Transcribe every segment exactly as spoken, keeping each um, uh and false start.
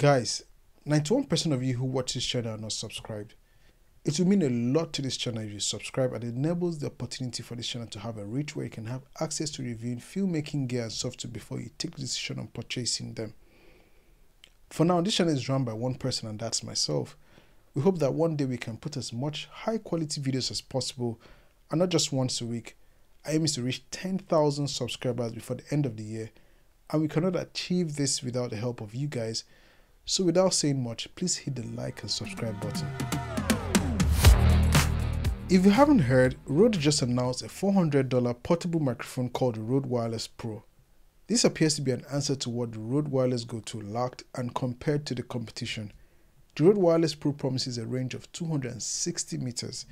Guys, ninety-one percent of you who watch this channel are not subscribed. It will mean a lot to this channel if you subscribe, and it enables the opportunity for this channel to have a reach where you can have access to reviewing filmmaking gear and software before you take the decision on purchasing them. For now, this channel is run by one person, and that's myself. We hope that one day we can put as much high quality videos as possible, and not just once a week. Our aim is to reach ten thousand subscribers before the end of the year, and we cannot achieve this without the help of you guys. So without saying much, please hit the like and subscribe button. If you haven't heard, Rode just announced a four hundred dollar portable microphone called the Rode Wireless Pro. This appears to be an answer to what the Rode Wireless Go two lacked and compared to the competition. The Rode Wireless Pro promises a range of two hundred sixty meters,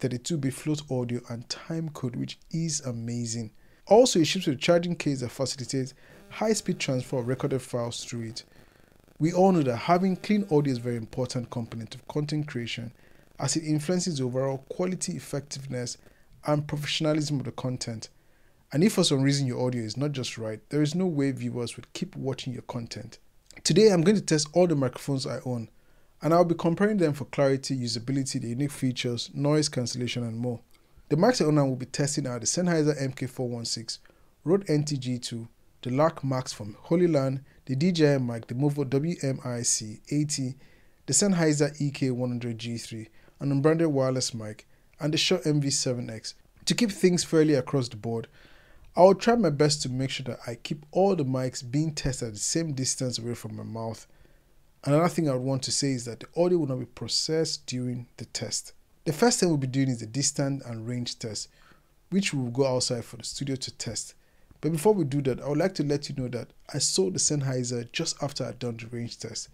thirty-two bit float audio and time code, which is amazing. Also, it ships with a charging case that facilitates high-speed transfer of recorded files through it. We all know that having clean audio is a very important component of content creation, as it influences the overall quality, effectiveness, and professionalism of the content. And if for some reason your audio is not just right, there is no way viewers would keep watching your content. Today, I'm going to test all the microphones I own, and I'll be comparing them for clarity, usability, the unique features, noise cancellation, and more. The mics I own and will be testing are the Sennheiser M K four one six, Rode N T G two, the Lark Max from Hollyland, the D J I Mic, the Movo W M I C eighty, the Sennheiser E K one hundred G three, an unbranded wireless mic, and the Shure M V seven X. To keep things fairly across the board, I will try my best to make sure that I keep all the mics being tested at the same distance away from my mouth. Another thing I would want to say is that the audio will not be processed during the test. The first thing we'll be doing is the distance and range test, which we will go outside for the studio to test. But before we do that, I would like to let you know that I sold the Sennheiser just after I'd done the range test,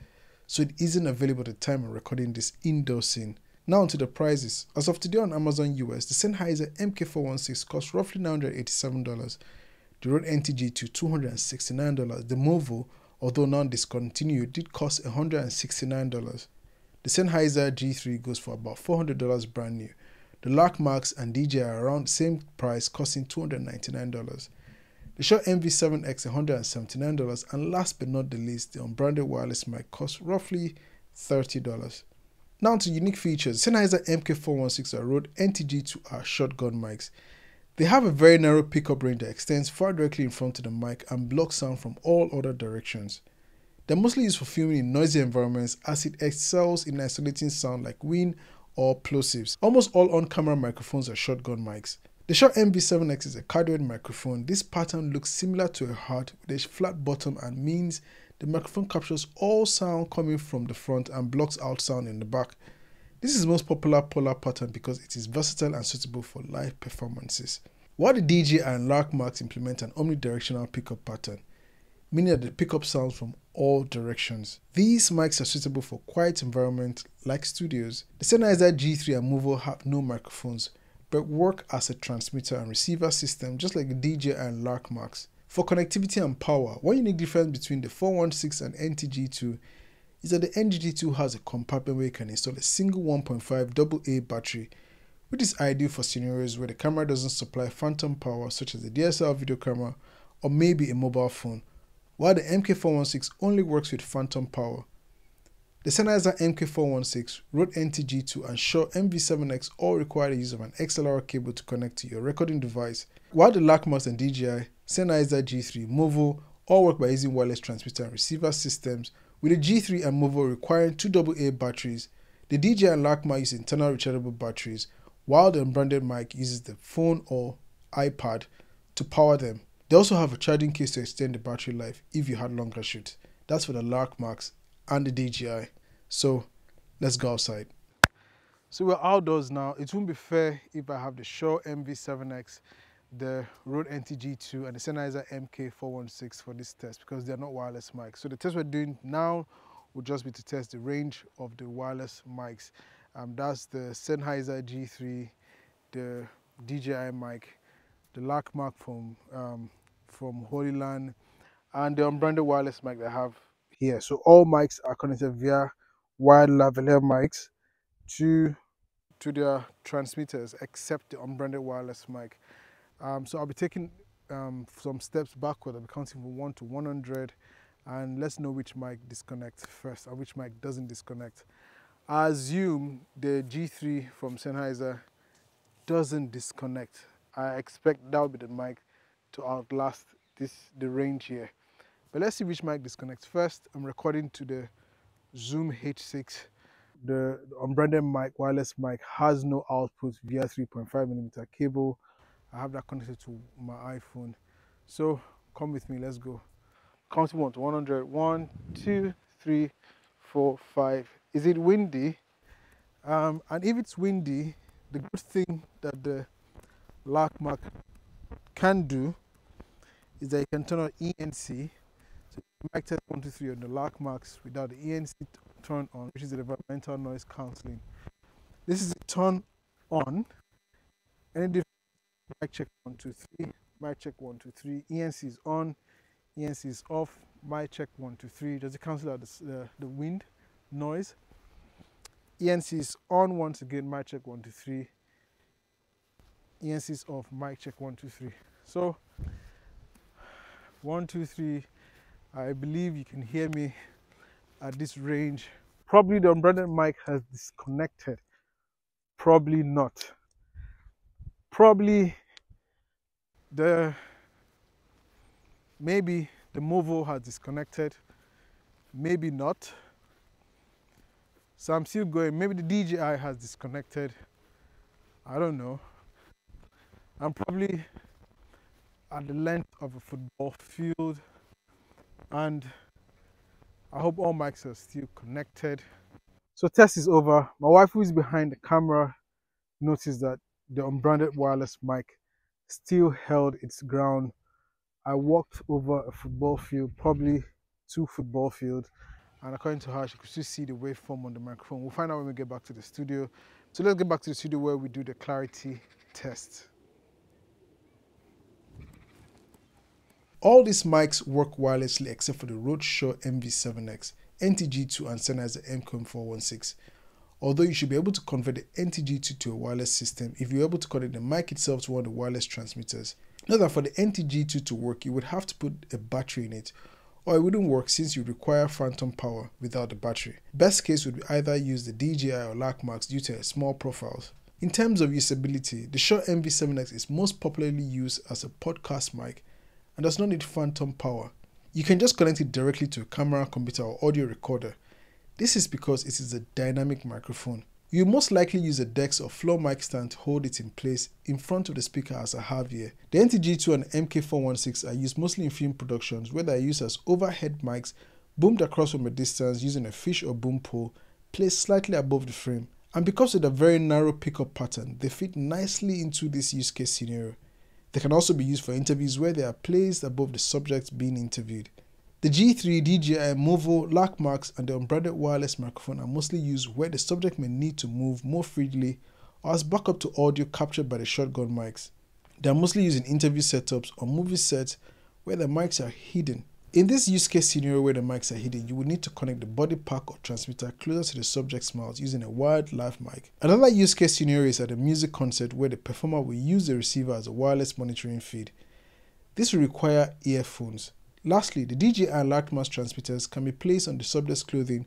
so it isn't available at the time of recording this indoor scene. Now onto the prices. As of today on Amazon U S, the Sennheiser M K four one six costs roughly nine hundred eighty-seven dollars, the Rode N T G two two hundred sixty-nine dollars, the Movo, although now discontinued, did cost one hundred sixty-nine dollars. The Sennheiser G three goes for about four hundred dollars brand new. The Lark Max and D J I are around the same price, costing two hundred ninety-nine dollars. The Shure M V seven X one hundred seventy-nine dollars, and last but not the least, the unbranded wireless mic costs roughly thirty dollars. Now to unique features. Sennheiser M K four one six and Rode N T G two are shotgun mics. They have a very narrow pickup range that extends far directly in front of the mic and blocks sound from all other directions. They're mostly used for filming in noisy environments, as it excels in isolating sound like wind or plosives. Almost all on-camera microphones are shotgun mics. The Shure M V seven X is a cardioid microphone. This pattern looks similar to a heart with a flat bottom and means the microphone captures all sound coming from the front and blocks out sound in the back. This is the most popular polar pattern because it is versatile and suitable for live performances. While the D J I and Lark Max implement an omnidirectional pickup pattern, meaning that they pick up sounds from all directions. These mics are suitable for quiet environments like studios. The Sennheiser G three and Movo have no microphones, but work as a transmitter and receiver system just like the D J I and Lark Max. For connectivity and power, one unique difference between the four one six and N T G two is that the N T G two has a compartment where you can install a single one point five double A battery, which is ideal for scenarios where the camera doesn't supply phantom power, such as the D S L R video camera or maybe a mobile phone, while the M K four one six only works with phantom power. The Sennheiser M K four one six, Rode N T G two and Shure M V seven X all require the use of an X L R cable to connect to your recording device, while the Lark Max and D J I, Sennheiser G three, Movo all work by using wireless transmitter and receiver systems, with the G three and Movo requiring two double A batteries. The D J I and Lark Max use internal rechargeable batteries, while the unbranded mic uses the phone or iPad to power them. They also have a charging case to extend the battery life if you had longer shoots. That's for the Lark Max and the D J I. So let's go outside. So we're outdoors now. It won't be fair if I have the Shure M V seven X, the Rode N T G two and the Sennheiser M K four one six for this test because they're not wireless mics. So the test we're doing now will just be to test the range of the wireless mics. Um, that's the Sennheiser G three, the D J I mic, the Lark Mac from, um, from Hollyland, and the unbranded wireless mic they have here. So all mics are connected via wired lavalier mics to, to their transmitters except the unbranded wireless mic. Um, so I'll be taking um, some steps backward. I'll be counting from one to one hundred and let's know which mic disconnects first and which mic doesn't disconnect. I assume the G three from Sennheiser doesn't disconnect. I expect that will be the mic to outlast this the range here. But let's see which mic disconnects first. I'm recording to the Zoom H six. The unbranded mic, wireless mic, has no output via three point five millimeter cable. I have that connected to my iPhone. So come with me, let's go. Counting one to one hundred. One, two, three, four, five. Is it windy? Um, and if it's windy, the good thing that the Lark Max can do is that you can turn on E N C. So you mic test one, two, three on the Lark Max without the E N C turned on, which is the environmental noise cancelling. This is turn on. Any difference? Mic check one, two, three. Mic check one, two, three. E N C is on. E N C is off. Mic check one, two, three. Does it cancel out the, uh, the wind noise? E N C is on once again. Mic check one, two, three. E N C is off. Mic check one, two, three. So one, two, three. I believe you can hear me at this range. Probably the unbranded mic has disconnected. Probably not. Probably the maybe the Movo has disconnected, maybe not. So I'm still going. Maybe the D J I has disconnected. I don't know. I'm probably at the length of a football field, and I hope all mics are still connected. So test is over. My wife, who is behind the camera, noticed that the unbranded wireless mic still held its ground. I walked over a football field, probably two football fields, and according to her, she could still see the waveform on the microphone. We'll find out when we get back to the studio. So let's get back to the studio where we do the clarity test. All these mics work wirelessly except for the Rode Shure M V seven X, N T G two and Sennheiser M K four one six. Although you should be able to convert the N T G two to a wireless system if you're able to connect the mic itself to one of the wireless transmitters. Note that for the N T G two to work, you would have to put a battery in it, or it wouldn't work since you require phantom power without the battery. Best case would be either use the D J I or Lark Max due to their small profiles. In terms of usability, the Shure M V seven X is most popularly used as a podcast mic and does not need phantom power. You can just connect it directly to a camera, computer or audio recorder. This is because it is a dynamic microphone. You most likely use a desk or floor mic stand to hold it in place in front of the speaker as I have here. The N T G two and M K four one six are used mostly in film productions where they are used as overhead mics boomed across from a distance using a fish or boom pole placed slightly above the frame. And because of their very narrow pickup pattern, they fit nicely into this use case scenario. They can also be used for interviews where they are placed above the subject being interviewed. The G three, D J I, Movo, Lark Max and the unbranded wireless microphone are mostly used where the subject may need to move more freely or as backup to audio captured by the shotgun mics. They are mostly used in interview setups or movie sets where the mics are hidden. In this use case scenario where the mics are hidden, you would need to connect the body pack or transmitter closer to the subject's mouth using a wired live mic. Another use case scenario is at a music concert where the performer will use the receiver as a wireless monitoring feed. This will require earphones. Lastly, the D J I and Lark Max transmitters can be placed on the subject's clothing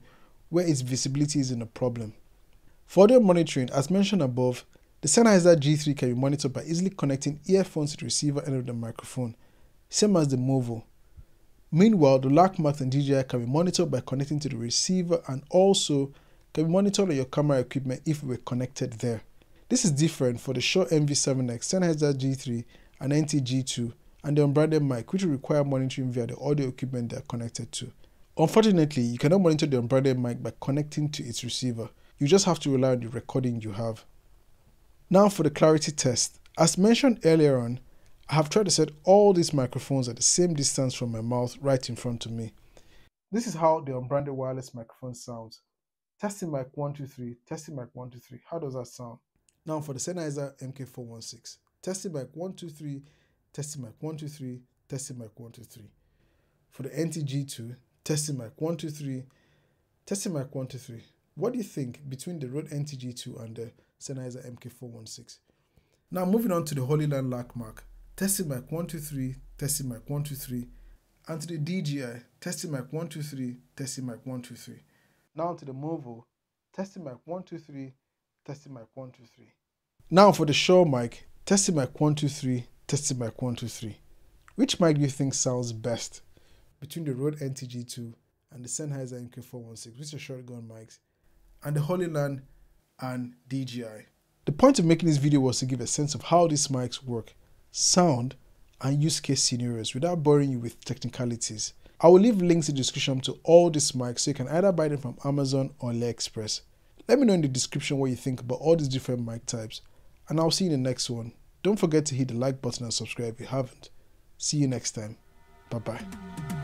where its visibility isn't a problem. For audio monitoring, as mentioned above, the Sennheiser G three can be monitored by easily connecting earphones to the receiver end of the microphone, same as the Movo. Meanwhile, the Lark Max and D J I can be monitored by connecting to the receiver and also can be monitored on your camera equipment if it were connected there. This is different for the Shure M V seven X, Sennheiser G three and N T G two. And the unbranded mic, which will require monitoring via the audio equipment they are connected to. Unfortunately, you cannot monitor the unbranded mic by connecting to its receiver. You just have to rely on the recording you have. Now for the clarity test. As mentioned earlier on, I have tried to set all these microphones at the same distance from my mouth right in front of me. This is how the unbranded wireless microphone sounds. Testing mic one two three, testing mic one two three. How does that sound? Now for the Sennheiser M K four one six. Testing mic one two three. Testing mic one two three, testing mic one two three. For the N T G two, testing mic one two three, testing mic one two three. What do you think between the Rode N T G two and the Sennheiser M K four one six? Now moving on to the Hollyland Lark Max. Testing mic one two three, testing mic one two three, and to the D J I testing mic one two three, testing mic one two three. Now to the Movo testing mic one two three, testing mic one two three. Now for the Shure mic, testing mic one two three, testing mic one two three. Which mic do you think sounds best between the Rode N T G two and the Sennheiser M K four one six, which are shotgun mics, and the Hollyland and D J I? The point of making this video was to give a sense of how these mics work, sound, and use case scenarios without boring you with technicalities. I will leave links in the description to all these mics so you can either buy them from Amazon or AliExpress. Let me know in the description what you think about all these different mic types, and I'll see you in the next one. Don't forget to hit the like button and subscribe if you haven't. See you next time. Bye bye.